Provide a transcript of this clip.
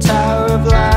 Tower of Light.